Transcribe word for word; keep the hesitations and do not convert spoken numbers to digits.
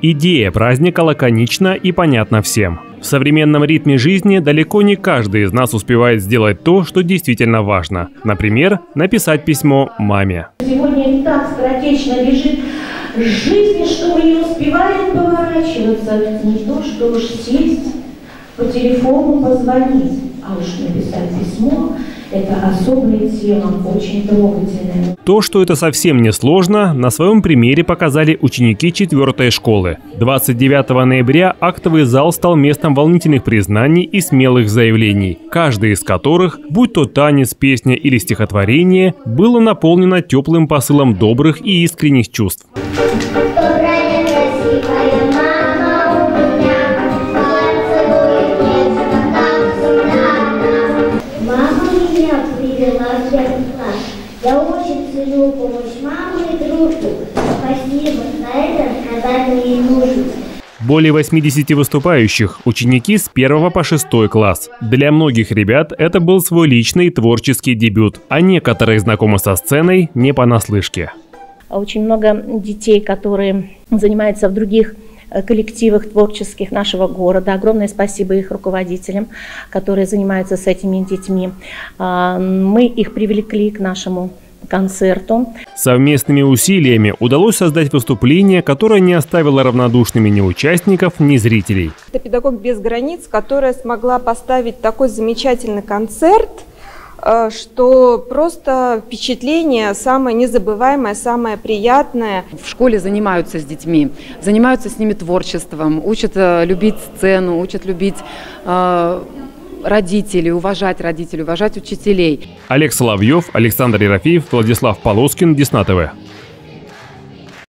Идея праздника лаконична и понятна всем. В современном ритме жизни далеко не каждый из нас успевает сделать то, что действительно важно. Например, написать письмо маме. Сегодня так скоротечно лежит жизнь, что мы не успеваем поворачиваться. Не то, что уж сесть, по телефону позвонить, а уж написать письмо. Это особая тема, очень трогательная. То, что это совсем не сложно, на своем примере показали ученики четвертой школы. двадцать девятого ноября актовый зал стал местом волнительных признаний и смелых заявлений, каждый из которых, будь то танец, песня или стихотворение, было наполнено теплым посылом добрых и искренних чувств. Более восьмидесяти выступающих – ученики с первого по шестой класс. Для многих ребят это был свой личный творческий дебют, а некоторые знакомы со сценой не понаслышке. Очень много детей, которые занимаются в других коллективах творческих нашего города. Огромное спасибо их руководителям, которые занимаются с этими детьми. Мы их привлекли к нашему концерту. Совместными усилиями удалось создать выступление, которое не оставило равнодушными ни участников, ни зрителей. Это «Педагог без границ», которая смогла поставить такой замечательный концерт, что просто впечатление самое незабываемое, самое приятное. В школе занимаются с детьми, занимаются с ними творчеством, учат любить сцену, учат любить э, родителей, уважать родителей, уважать учителей. Олег Соловьев, Александр Ерофиев, Владислав Полоскин, Десна-ТВ.